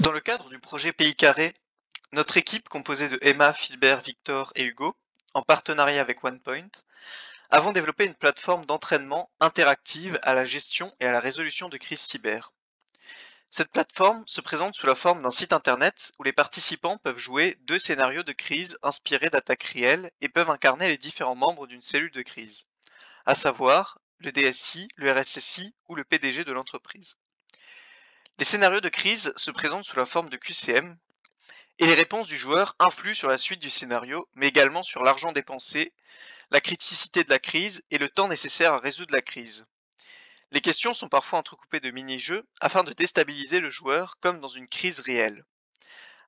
Dans le cadre du projet PI², notre équipe composée de Emma, Philbert, Victor et Hugo, en partenariat avec OnePoint, avons développé une plateforme d'entraînement interactive à la gestion et à la résolution de crises cyber. Cette plateforme se présente sous la forme d'un site internet où les participants peuvent jouer deux scénarios de crise inspirés d'attaques réelles et peuvent incarner les différents membres d'une cellule de crise, à savoir le DSI, le RSSI ou le PDG de l'entreprise. Les scénarios de crise se présentent sous la forme de QCM et les réponses du joueur influent sur la suite du scénario, mais également sur l'argent dépensé, la criticité de la crise et le temps nécessaire à résoudre la crise. Les questions sont parfois entrecoupées de mini-jeux afin de déstabiliser le joueur comme dans une crise réelle.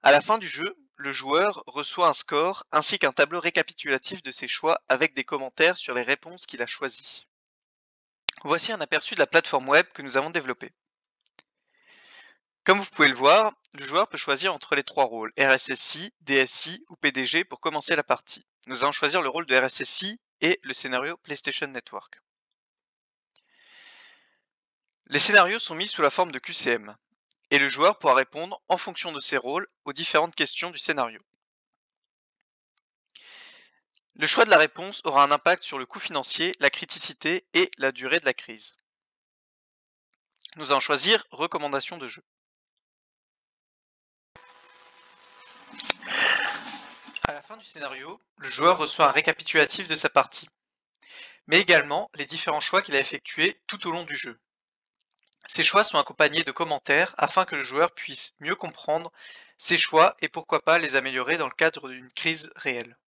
À la fin du jeu, le joueur reçoit un score ainsi qu'un tableau récapitulatif de ses choix avec des commentaires sur les réponses qu'il a choisies. Voici un aperçu de la plateforme web que nous avons développée. Comme vous pouvez le voir, le joueur peut choisir entre les trois rôles, RSSI, DSI ou PDG pour commencer la partie. Nous allons choisir le rôle de RSSI et le scénario PlayStation Network. Les scénarios sont mis sous la forme de QCM, et le joueur pourra répondre en fonction de ses rôles aux différentes questions du scénario. Le choix de la réponse aura un impact sur le coût financier, la criticité et la durée de la crise. Nous allons choisir « Recommandations de jeu ». À la fin du scénario, le joueur reçoit un récapitulatif de sa partie, mais également les différents choix qu'il a effectués tout au long du jeu. Ces choix sont accompagnés de commentaires afin que le joueur puisse mieux comprendre ses choix et pourquoi pas les améliorer dans le cadre d'une crise réelle.